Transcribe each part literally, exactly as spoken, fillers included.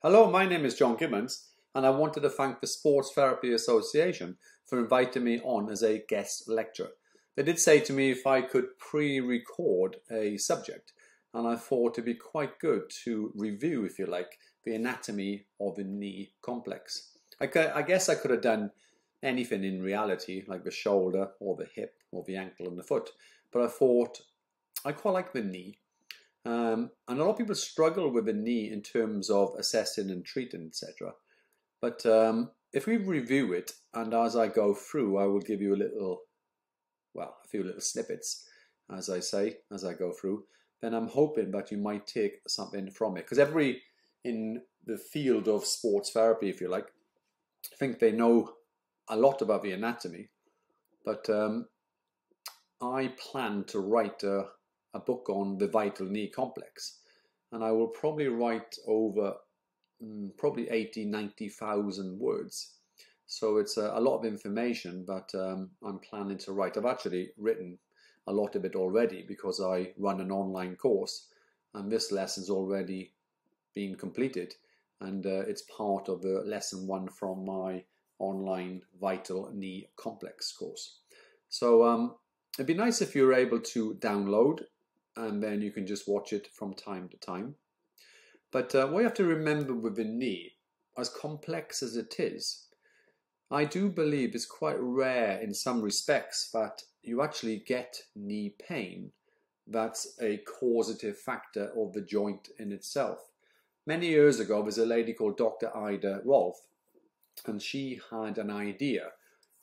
Hello, my name is John Gibbons and I wanted to thank the Sports Therapy Association for inviting me on as a guest lecturer. They did say to me if I could pre-record a subject, and I thought it'd be quite good to review, if you like, the anatomy of the knee complex. I, could, I guess I could have done anything in reality, like the shoulder or the hip or the ankle and the foot, but I thought I quite like the knee. Um, and a lot of people struggle with the knee in terms of assessing and treating, et cetera. But um, if we review it, and as I go through, I will give you a little, well, a few little snippets, as I say, as I go through, then I'm hoping that you might take something from it. Because every, in the field of sports therapy, if you like, I think they know a lot about the anatomy. But um, I plan to write a... a book on the vital knee complex, and I will probably write over mm, probably eighty, ninety thousand words, so it's a, a lot of information that um, I'm planning to write. I've actually written a lot of it already because I run an online course, and this lesson's already been completed, and uh, it's part of the lesson one from my online vital knee complex course. So um, it'd be nice if you were able to download, and then you can just watch it from time to time. But uh, what you have to remember with the knee, as complex as it is, I do believe it's quite rare in some respects that you actually get knee pain that's a causative factor of the joint in itself. Many years ago, there's a lady called Doctor Ida Rolf, and she had an idea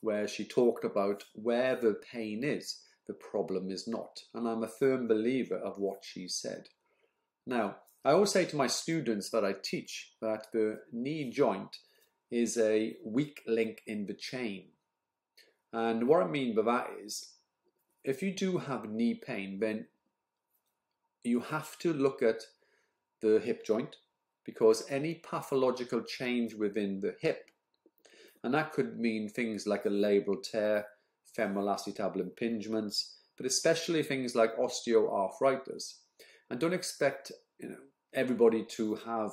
where she talked about where the pain is, the problem is not. And I'm a firm believer of what she said. Now, I always say to my students that I teach that the knee joint is a weak link in the chain. And what I mean by that is, if you do have knee pain, then you have to look at the hip joint, because any pathological change within the hip, and that could mean things like a labral tear, femoral acetabular impingements, but especially things like osteoarthritis. And don't expect, you know, everybody to have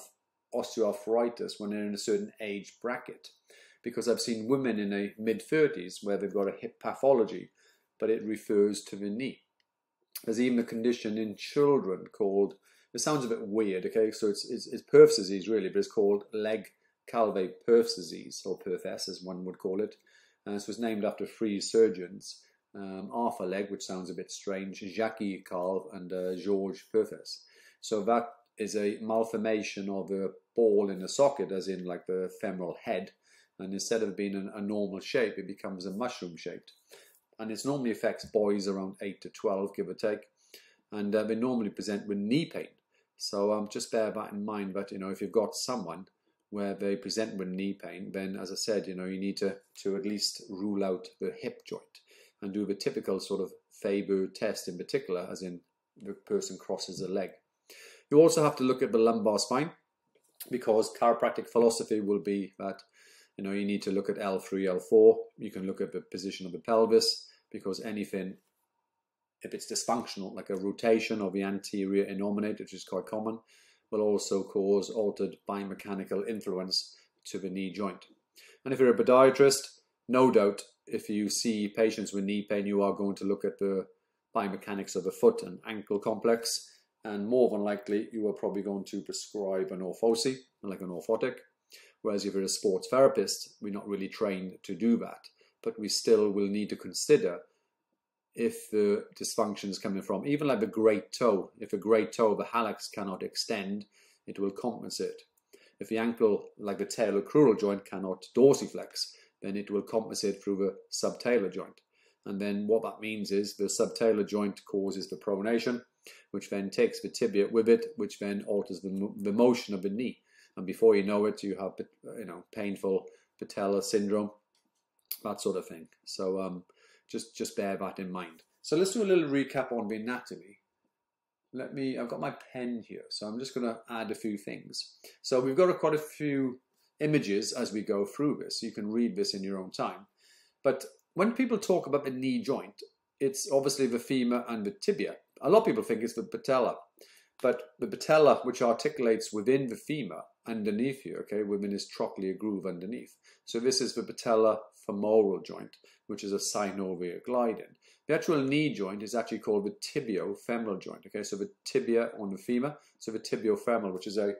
osteoarthritis when they're in a certain age bracket, because I've seen women in their mid thirties where they've got a hip pathology, but it refers to the knee. There's even a condition in children called, it sounds a bit weird, okay, so it's, it's, it's Perthes disease really, but it's called Leg Calve Perthes disease, or Perthes as one would call it. And this was named after three surgeons, um, Arthur Leg, which sounds a bit strange, Jackie Calve, and uh, Georges Puthers. So that is a malformation of a ball in the socket, as in like the femoral head, and instead of being an, a normal shape, it becomes a mushroom shaped. And it normally affects boys around eight to twelve, give or take, and uh, they normally present with knee pain. So um, just bear that in mind, but you know, if you've got someone where they present with knee pain, then as I said, you know, you need to, to at least rule out the hip joint and do the typical sort of Faber test in particular, as in the person crosses a leg. You also have to look at the lumbar spine, because chiropractic philosophy will be that, you know, you need to look at L three, L four. You can look at the position of the pelvis, because anything, if it's dysfunctional, like a rotation of the anterior innominate, which is quite common, will also cause altered biomechanical influence to the knee joint. And if you're a podiatrist, no doubt, if you see patients with knee pain, you are going to look at the biomechanics of the foot and ankle complex, and more than likely, you are probably going to prescribe an orthosis, like an orthotic, whereas if you're a sports therapist, we're not really trained to do that, but we still will need to consider if the dysfunction is coming from, even like the great toe. If the great toe, the hallux, cannot extend, it will compensate. If the ankle, like the talocrural joint, cannot dorsiflex, then it will compensate through the subtalar joint. And then what that means is the subtalar joint causes the pronation, which then takes the tibia with it, which then alters the, the motion of the knee. And before you know it, you have, you know, painful patella syndrome, that sort of thing. So, um, Just, just bear that in mind. So let's do a little recap on the anatomy. Let me, I've got my pen here, so I'm just going to add a few things. So we've got a, quite a few images as we go through this. You can read this in your own time. But when people talk about the knee joint, it's obviously the femur and the tibia. A lot of people think it's the patella. But the patella, which articulates within the femur, underneath you, okay, within his trochlear groove underneath. So this is the patella femoral joint, which is a synovial gliding. The actual knee joint is actually called the tibiofemoral joint, okay, so the tibia on the femur, so the tibiofemoral, which is a,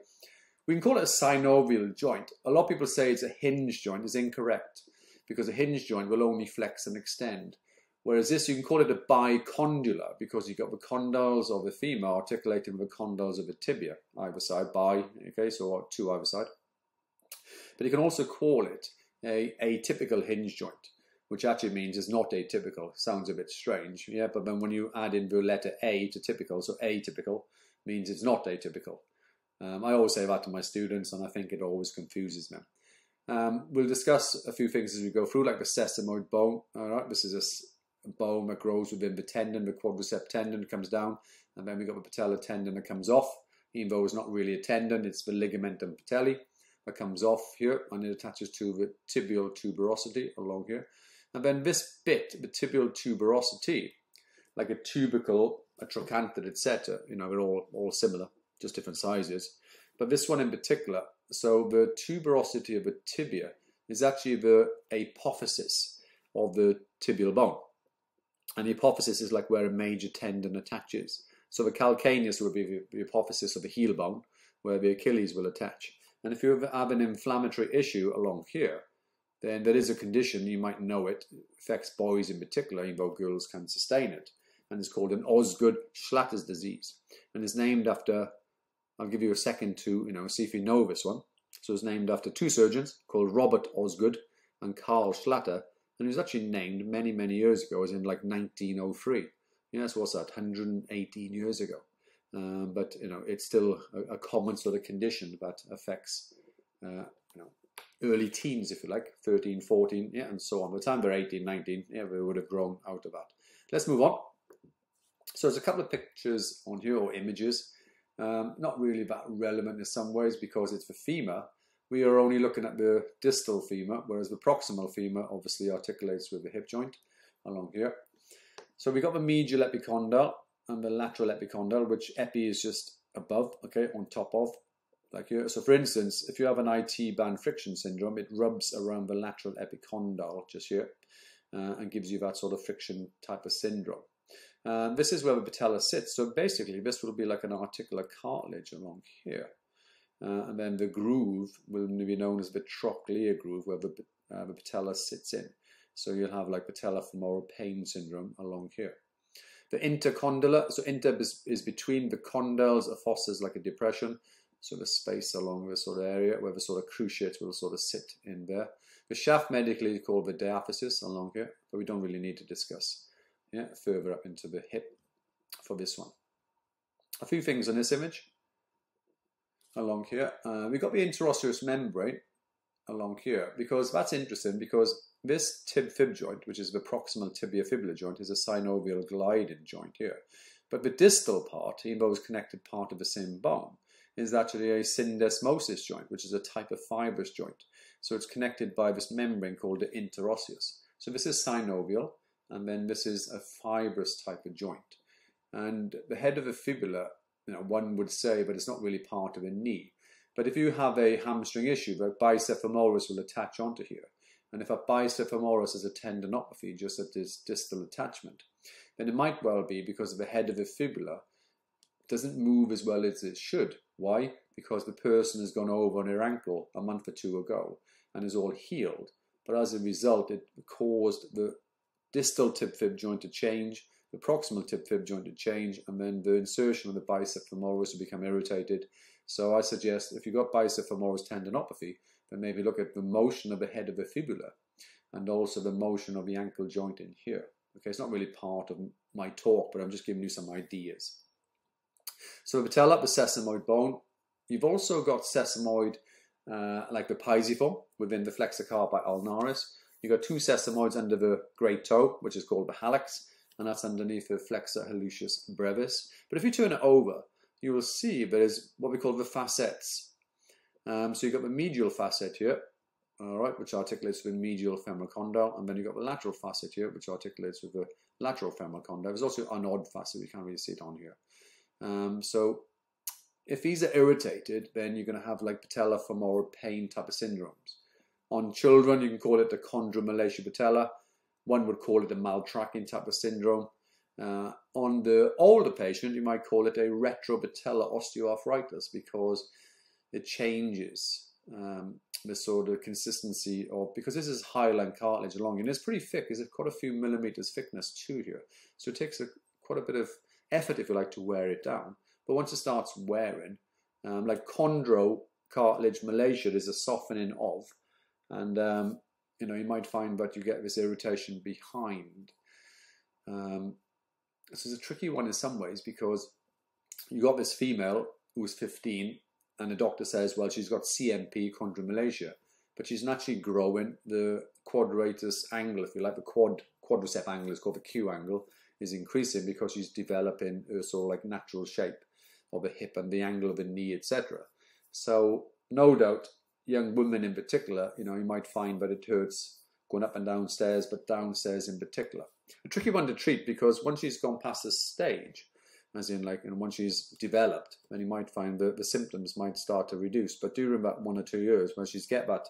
we can call it a synovial joint. A lot of people say it's a hinge joint. It's incorrect, because a hinge joint will only flex and extend. Whereas this, you can call it a bicondylar, because you've got the condyles of the femur articulating with the condyles of the tibia, either side, bi, okay, so two either side. But you can also call it a atypical hinge joint, which actually means it's not atypical. Sounds a bit strange, yeah, but then when you add in the letter A to typical, so atypical means it's not atypical. Um, I always say that to my students, and I think it always confuses them. Um, we'll discuss a few things as we go through, like the sesamoid bone. All right, this is a bone that grows within the tendon, the quadriceps tendon comes down, and then we've got the patella tendon that comes off, even though it's not really a tendon, it's the ligamentum patelli that comes off here, and it attaches to the tibial tuberosity along here. And then this bit, the tibial tuberosity, like a tubercle, a trochanter, et cetera, you know, they're all, all similar, just different sizes. But this one in particular, so the tuberosity of the tibia is actually the apophysis of the tibial bone. And the apophysis is like where a major tendon attaches. So the calcaneus would be the, the apophysis of the heel bone, where the Achilles will attach. And if you have an inflammatory issue along here, then there is a condition, you might know it, affects boys in particular, even though girls can sustain it. And it's called an Osgood-Schlatter's disease. And it's named after, I'll give you a second to, you know, see if you know this one. So it's named after two surgeons called Robert Osgood and Carl Schlatter. And it was actually named many, many years ago, as in like nineteen oh three. Yeah, so what's that, one hundred eighteen years ago. Um, but, you know, it's still a, a common sort of condition that affects, uh, you know, early teens, if you like, thirteen, fourteen, yeah, and so on. By the time they're eighteen, nineteen, yeah, they would have grown out of that. Let's move on. So there's a couple of pictures on here, or images. Um, not really that relevant in some ways, because it's the femur. We are only looking at the distal femur, whereas the proximal femur obviously articulates with the hip joint along here. So we've got the medial epicondyle and the lateral epicondyle, which epi is just above, okay, on top of, like here. So for instance, if you have an I T band friction syndrome, it rubs around the lateral epicondyle just here uh, and gives you that sort of friction type of syndrome. Uh, this is where the patella sits. So basically, this will be like an articular cartilage along here. Uh, and then the groove will be known as the trochlear groove, where the, uh, the patella sits in. So you'll have like patella femoral pain syndrome along here. The intercondylar, so inter is, is between the condyles, a fossis, like a depression. So the space along this sort of area where the sort of cruciate will sort of sit in there. The shaft medically called the diaphysis along here, but we don't really need to discuss. Yeah, further up into the hip for this one. A few things on this image. Along here, uh, we've got the interosseous membrane along here, because that's interesting, because this tib-fib joint, which is the proximal tibiofibular joint, is a synovial glided joint here. But the distal part, even though it's connected part of the same bone, is actually a syndesmosis joint, which is a type of fibrous joint. So it's connected by this membrane called the interosseous. So this is synovial, and then this is a fibrous type of joint. And the head of the fibula, you know, one would say, but it's not really part of a knee. But if you have a hamstring issue, the biceps femoris will attach onto here. And if a biceps femoris is a tendinopathy, just at this distal attachment, then it might well be because the head of the fibula doesn't move as well as it should. Why? Because the person has gone over on her ankle a month or two ago and is all healed. But as a result, it caused the distal tib-fib joint to change, the proximal tib-fib joint to change, and then the insertion of the biceps femoris will become irritated. So I suggest if you've got biceps femoris tendinopathy, then maybe look at the motion of the head of the fibula and also the motion of the ankle joint in here. Okay, it's not really part of my talk, but I'm just giving you some ideas. So the patella, the sesamoid bone. You've also got sesamoid uh, like the pisiform within the flexor carpi ulnaris. You've got two sesamoids under the great toe, which is called the hallux, and that's underneath the flexor hallucis brevis. But if you turn it over, you will see there's what we call the facets. Um, so you've got the medial facet here, all right, which articulates with the medial femoral condyle, and then you've got the lateral facet here, which articulates with the lateral femoral condyle. There's also an odd facet, we can't really see it on here. Um, so If these are irritated, then you're going to have like patella femoral pain type of syndromes. On children, you can call it the chondromalacia patella. One would call it a maltracking type of syndrome. Uh, on the older patient, you might call it a retropatellar osteoarthritis because it changes um, the sort of consistency of, because this is hyaline cartilage along, and it's pretty thick. It's quite a few millimeters thickness too here. So it takes a, quite a bit of effort, if you like, to wear it down. But once it starts wearing, um, like chondro cartilage malacia, there's a softening of, and um, you know, you might find that you get this irritation behind. Um, this is a tricky one in some ways because you got this female who's fifteen, and the doctor says, well, she's got C M P chondromalacia, but she's naturally growing the quadratus angle, if you like, the quad quadricep angle is called the Q angle, is increasing because she's developing her sort of like natural shape of the hip and the angle of the knee, et cetera. So no doubt, young women in particular, you know, you might find that it hurts going up and downstairs, but downstairs in particular. A tricky one to treat because once she's gone past this stage, as in like, you know, once she's developed, then you might find that the symptoms might start to reduce. But during about one or two years, when she's get that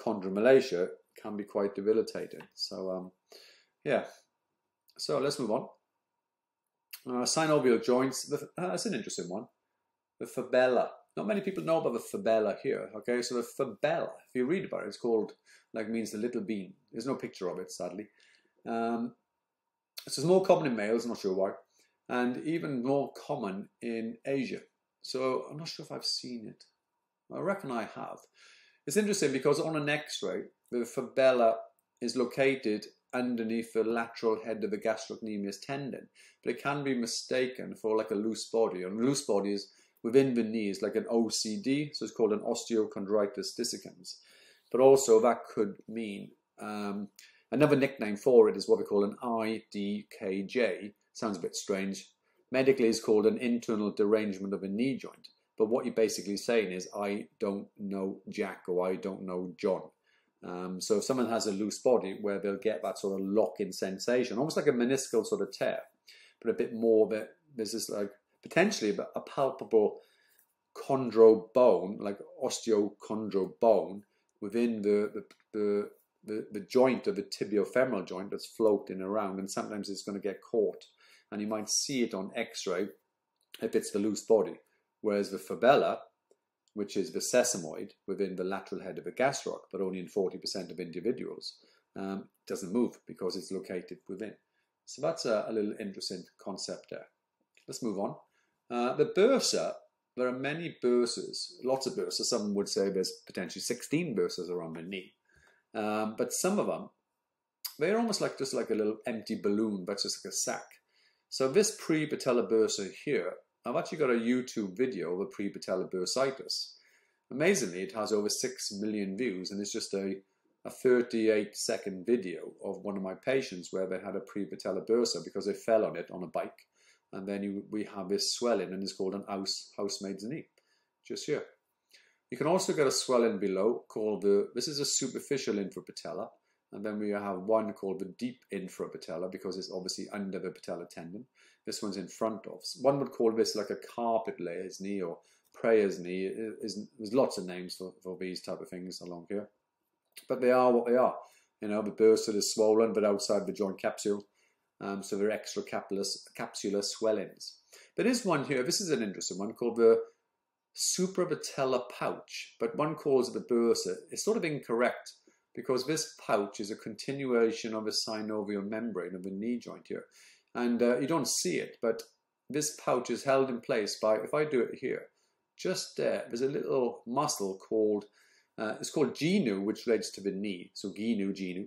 chondromalacia, it can be quite debilitating. So, um, yeah. So let's move on. Uh, synovial joints, the, uh, that's an interesting one. The fabella. Not many people know about the fabella here, okay? So the fabella, if you read about it, it's called, like, means the little bean. There's no picture of it, sadly. Um, so it's more common in males, I'm not sure why, and even more common in Asia. So I'm not sure if I've seen it. I reckon I have. It's interesting because on an x-ray, the fabella is located underneath the lateral head of the gastrocnemius tendon, but it can be mistaken for like a loose body. And loose body is within the knee, is like an O C D, so it's called an osteochondritis dissecans. But also that could mean, um, another nickname for it is what we call an I D K J. Sounds a bit strange. Medically it's called an internal derangement of a knee joint. But what you're basically saying is, I don't know Jack, or I don't know John. Um, so if someone has a loose body where they'll get that sort of lock-in sensation, almost like a meniscal sort of tear, but a bit more that there's this like potentially a palpable chondro bone, like osteochondro bone within the the, the the the joint of the tibiofemoral joint that's floating around, and sometimes it's going to get caught, and you might see it on X-ray if it's the loose body, whereas the fabella, which is the sesamoid within the lateral head of a gastroc, but only in forty percent of individuals, um, doesn't move because it's located within. So that's a, a little interesting concept there. Let's move on. Uh, the bursa, there are many bursas, lots of bursas. Some would say there's potentially sixteen bursas around the knee, um, but some of them, they're almost like just like a little empty balloon, but just like a sac. So this prepatellar bursa here, I've actually got a YouTube video of a prepatellar bursitis. Amazingly, it has over six million views, and it's just a, a thirty-eight second video of one of my patients where they had a prepatellar bursa because they fell on it on a bike. And then you, we have this swelling, and it's called an house, housemaid's knee, just here. You can also get a swelling below called the, this is a superficial infrapatellar, and then we have one called the deep infrapatellar because it's obviously under the patellar tendon. This one's in front of. One would call this like a carpet layer's knee or prayer's knee. There's lots of names for, for these type of things along here. But they are what they are. You know, the bursa is swollen, but outside the joint capsule. Um, so they're extracapsular swellings. There is one here, this is an interesting one, called the suprapatellar pouch. But one calls it the bursa. It's sort of incorrect, because this pouch is a continuation of the synovial membrane of the knee joint here. And uh, you don't see it, but this pouch is held in place by, if I do it here, just there, there's a little muscle called, uh, it's called genu, which relates to the knee, so genu, genu,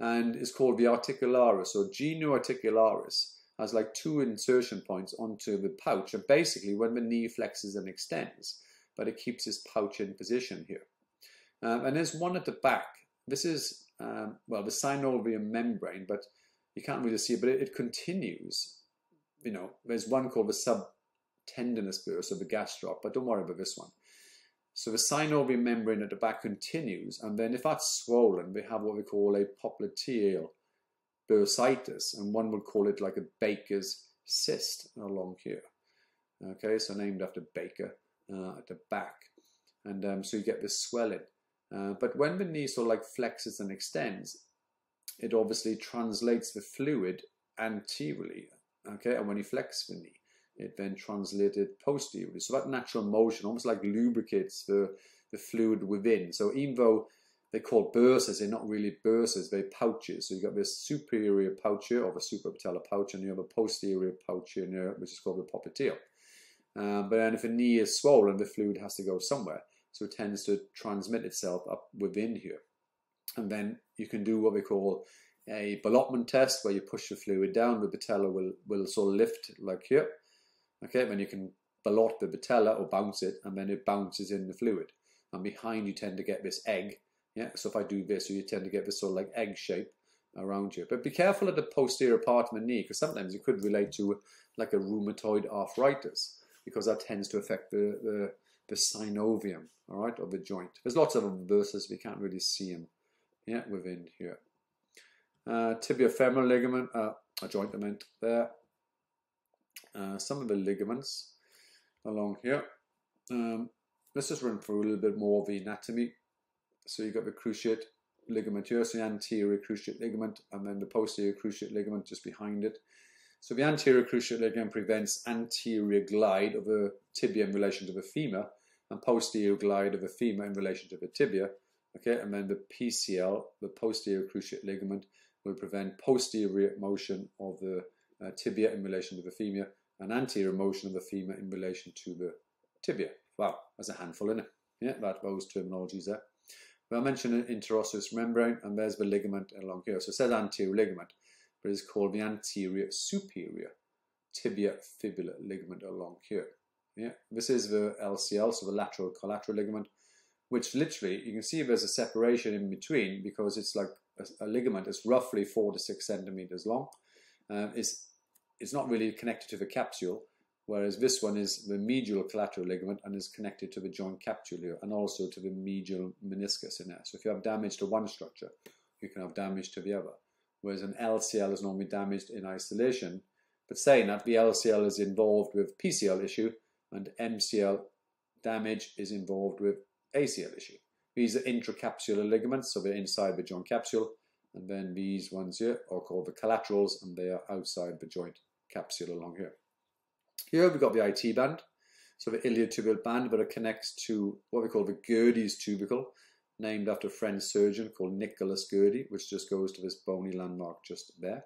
and it's called the articularis, so genu articularis has like two insertion points onto the pouch, and basically when the knee flexes and extends, but it keeps this pouch in position here. Um, and there's one at the back, this is, um, well, the synovial membrane, but you can't really see it, but it, it continues. You know, there's one called the subtendinous bursa, the gastroc, but don't worry about this one. So the synovial membrane at the back continues, and then if that's swollen, we have what we call a popliteal bursitis, and one would call it like a baker's cyst along here. okay, so named after Baker, uh, at the back. And um, so you get this swelling. Uh, but when the knee sort of like flexes and extends, it obviously translates the fluid anteriorly, okay? And when you flex the knee, it then translated posteriorly. So that natural motion almost like lubricates the, the fluid within. So even though they're called bursas, they're not really bursas, they're pouches. So you've got this superior poucher, or the suprapatellar pouch, and you have a posterior pouch in here, which is called the popliteal. Um, but then if the knee is swollen, the fluid has to go somewhere. So it tends to transmit itself up within here. And then you can do what we call a ballotment test, where you push the fluid down, the patella will, will sort of lift like here. Okay, then you can ballot the patella or bounce it, and then it bounces in the fluid. And behind you tend to get this egg. Yeah, so if I do this, you tend to get this sort of like egg shape around you. But be careful at the posterior part of the knee, because sometimes it could relate to like a rheumatoid arthritis, because that tends to affect the, the, the synovium, all right, of the joint. There's lots of them versus we can't really see them. Yeah, within here. Uh, tibiofemoral ligament, uh, a joint I meant there. Uh, some of the ligaments along here. Um, let's just run through a little bit more of the anatomy. So you've got the cruciate ligament here, so the anterior cruciate ligament, and then the posterior cruciate ligament just behind it. So the anterior cruciate ligament prevents anterior glide of the tibia in relation to the femur, and posterior glide of the femur in relation to the tibia. Okay, and then the P C L, the posterior cruciate ligament, will prevent posterior motion of the uh, tibia in relation to the femur, and anterior motion of the femur in relation to the tibia. Wow, that's a handful, isn't it? Yeah, that, those terminologies there. But I mentioned an interosseous membrane, and there's the ligament along here. So it says anterior ligament, but it's called the anterior superior tibia fibula ligament along here. Yeah, this is the L C L, so the lateral collateral ligament, which literally, you can see there's a separation in between, because it's like a, a ligament that's roughly four to six centimeters long. Uh, it's, it's not really connected to the capsule, whereas this one is the medial collateral ligament and is connected to the joint capsule and also to the medial meniscus in there. So if you have damage to one structure, you can have damage to the other. Whereas an L C L is normally damaged in isolation. But saying that, the L C L is involved with P C L issue, and M C L damage is involved with A C L issue. These are intracapsular ligaments, so they're inside the joint capsule, and then these ones here are called the collaterals, and they are outside the joint capsule along here. Here we've got the I T band, so the iliotibial band, but it connects to what we call the Gurdy's tubercle, named after a French surgeon called Nicholas Gurdy, which just goes to this bony landmark just there.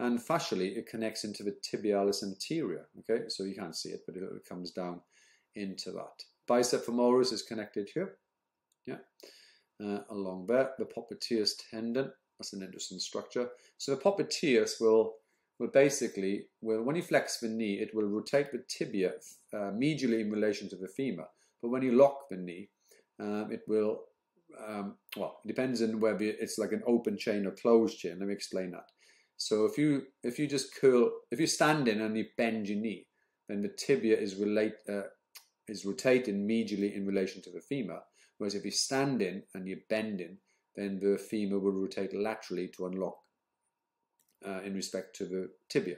And fascially, it connects into the tibialis anterior, okay, so you can't see it, but it comes down into that. Biceps femoris is connected here, yeah, uh, along there. The popliteus tendon, that's an interesting structure. So the popliteus will, will basically, will, when you flex the knee, it will rotate the tibia uh, medially in relation to the femur. But when you lock the knee, um, it will, um, well, it depends on whether it's like an open chain or closed chain. Let me explain that. So if you, if you just curl, if you stand in and you bend your knee, then the tibia is relate. Uh, is rotating medially in relation to the femur, whereas if you stand in and you're bending, then the femur will rotate laterally to unlock uh, in respect to the tibia.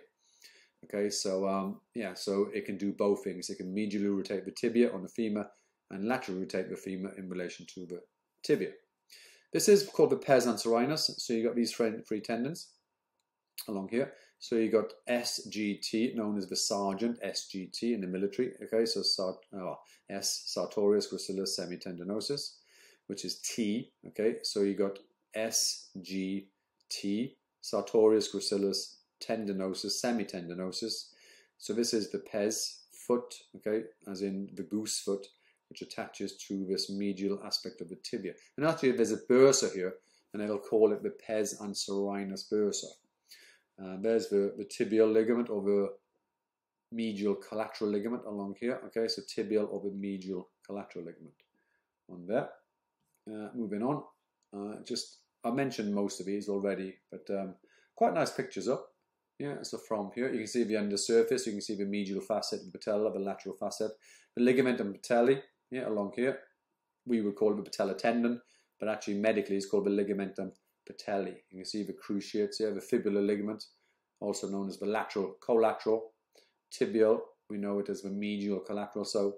Okay, so um, yeah, so it can do both things. It can medially rotate the tibia on the femur and laterally rotate the femur in relation to the tibia. This is called the pes anserinus, so you've got these three tendons along here. So you got S G T, known as the sergeant, S G T in the military. Okay, so oh, S, sartorius gracilis semitendinosus, which is T. Okay, so you got S G T, sartorius gracilis tendinosus, semitendinosus. So this is the pes foot, okay, as in the goose foot, which attaches to this medial aspect of the tibia. And actually, there's a bursa here, and it'll call it the pes anserinus bursa. Uh, there's the, the tibial ligament or the medial collateral ligament along here. Okay, so tibial or the medial collateral ligament on there. Uh, moving on, uh, just I mentioned most of these already, but um, quite nice pictures up. Yeah, so from here you can see the undersurface, you can see the medial facet and patella, the lateral facet, the ligamentum patelli. Yeah, along here we would call it the patella tendon, but actually medically it's called the ligamentum patelli. You can see the cruciates here, the fibular ligament, also known as the lateral collateral, tibial We know it as the medial collateral, so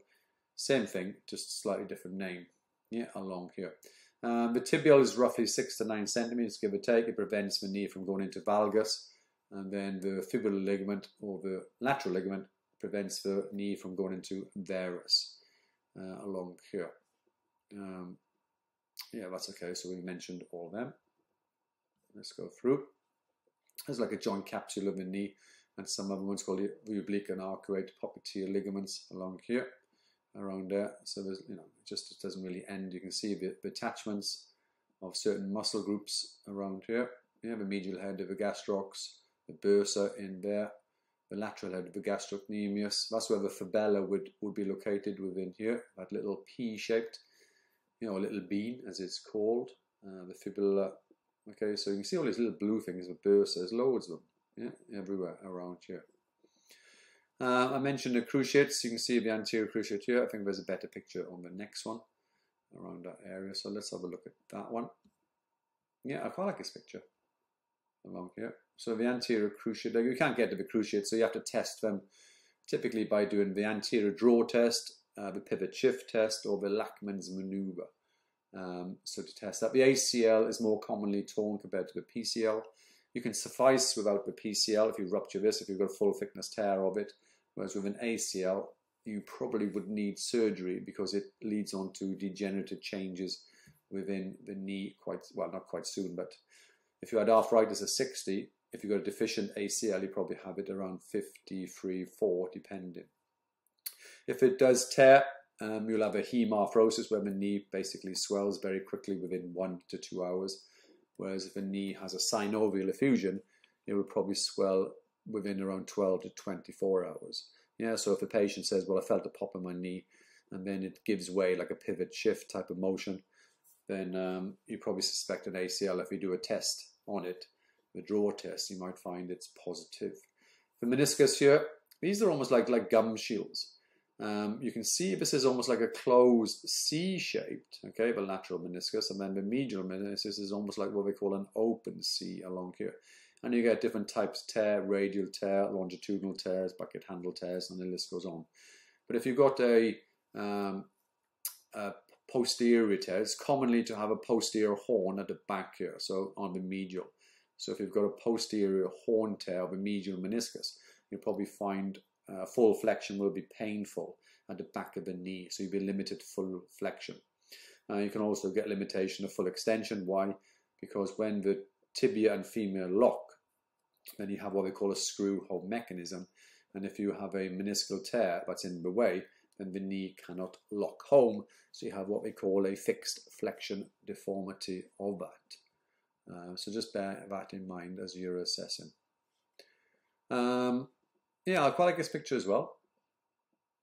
same thing, just slightly different name. Yeah, along here. Um, the tibial is roughly six to nine centimeters, give or take. It prevents the knee from going into valgus, and then the fibular ligament or the lateral ligament prevents the knee from going into varus uh, along here. Um, yeah, that's okay. So we mentioned all of them. Let's go through. There's like a joint capsule of the knee, and some other ones called the oblique and arcuate popliteal ligaments along here, around there. So there's, you know, it just doesn't really end. You can see the, the attachments of certain muscle groups around here. You have a medial head of the gastrocs, the bursa in there, the lateral head of the gastrocnemius. That's where the fabella would, would be located within here, that little pea-shaped, you know, a little bean as it's called, uh, the fibula. Okay, so you can see all these little blue things with bursa. There's loads of them, yeah, everywhere around here. Uh, I mentioned the cruciates. You can see the anterior cruciate here. I think there's a better picture on the next one around that area. So let's have a look at that one. Yeah, I quite like this picture along here. So the anterior cruciate, you can't get to the cruciate, so you have to test them typically by doing the anterior draw test, uh, the pivot shift test, or the Lachman's maneuver. Um, so to test that. The A C L is more commonly torn compared to the P C L. You can suffice without the P C L if you rupture this, if you've got a full thickness tear of it, whereas with an A C L you probably would need surgery because it leads on to degenerative changes within the knee quite, well, not quite soon, but if you had arthritis at sixty, if you've got a deficient A C L you probably have it around fifty-three, four depending. If it does tear, Um, you'll have a hemarthrosis where the knee basically swells very quickly within one to two hours. Whereas if a knee has a synovial effusion, it will probably swell within around twelve to twenty-four hours. Yeah, so if the patient says, well, I felt a pop in my knee, and then it gives way like a pivot shift type of motion, then um, you probably suspect an A C L. If you do a test on it, the draw test, you might find it's positive. The meniscus here, these are almost like, like gum shields. Um, you can see this is almost like a closed C-shaped, okay, the lateral meniscus, and then the medial meniscus is almost like what we call an open C along here. And you get different types of tear, radial tear, longitudinal tears, bucket handle tears, and the list goes on. But if you've got a, um, a posterior tear, it's commonly to have a posterior horn at the back here, so on the medial. So if you've got a posterior horn tear of a medial meniscus, you'll probably find Uh, full flexion will be painful at the back of the knee, so you'll be limited full flexion. Uh, you can also get limitation of full extension. Why? Because when the tibia and femur lock, then you have what they call a screw hole mechanism, and if you have a meniscal tear that's in the way, then the knee cannot lock home, so you have what they call a fixed flexion deformity of that. Uh, so just bear that in mind as you're assessing. Um, Yeah, I quite like this picture as well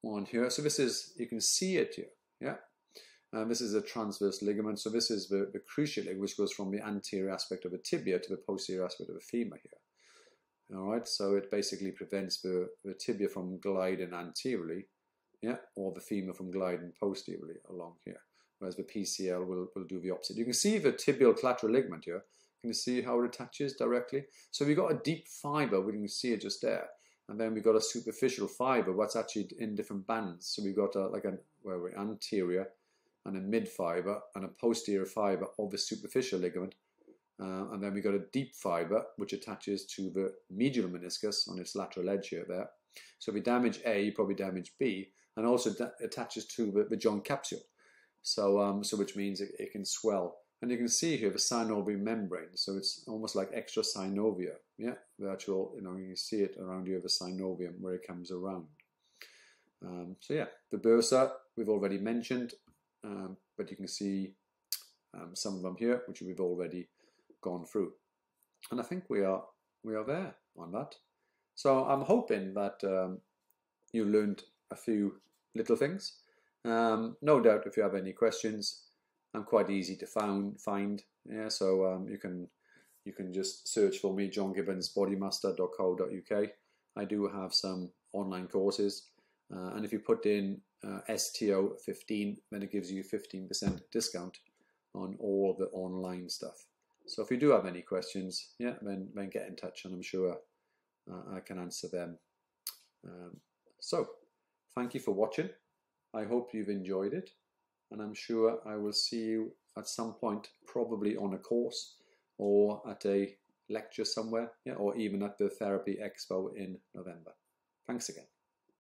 on here. So this is, you can see it here, yeah. Um, this is a transverse ligament. So this is the, the cruciate ligament, which goes from the anterior aspect of the tibia to the posterior aspect of the femur here. All right, so it basically prevents the, the tibia from gliding anteriorly, yeah, or the femur from gliding posteriorly along here, whereas the P C L will, will do the opposite. You can see the tibial collateral ligament here. Can you see how it attaches directly? So we've got a deep fiber, we can see it just there. And then we've got a superficial fiber, what's actually in different bands. So we've got a, like an where we're anterior and a mid fiber and a posterior fiber of the superficial ligament. Uh, and then we've got a deep fiber, which attaches to the medial meniscus on its lateral edge here there. So if we damage A, you probably damage B, and also attaches to the, the joint capsule. So, um, so which means it, it can swell. And you can see here the synovium membrane, so it's almost like extra synovia, yeah, the actual, you know, you see it around here, the synovium, where it comes around. Um, so yeah, the bursa, we've already mentioned, um, but you can see um, some of them here, which we've already gone through. And I think we are, we are there on that. So I'm hoping that um, you learned a few little things. Um, no doubt if you have any questions, I'm quite easy to found, find, yeah, so um, you can you can just search for me, John Gibbons, bodymaster dot co dot U K. I do have some online courses, uh, and if you put in uh, S T O fifteen, then it gives you fifteen percent discount on all the online stuff. So if you do have any questions, yeah, then, then get in touch, and I'm sure uh, I can answer them. Um, so Thank you for watching. I hope you've enjoyed it, and I'm sure I will see you at some point, probably on a course or at a lecture somewhere, yeah, or even at the Therapy Expo in November. Thanks again.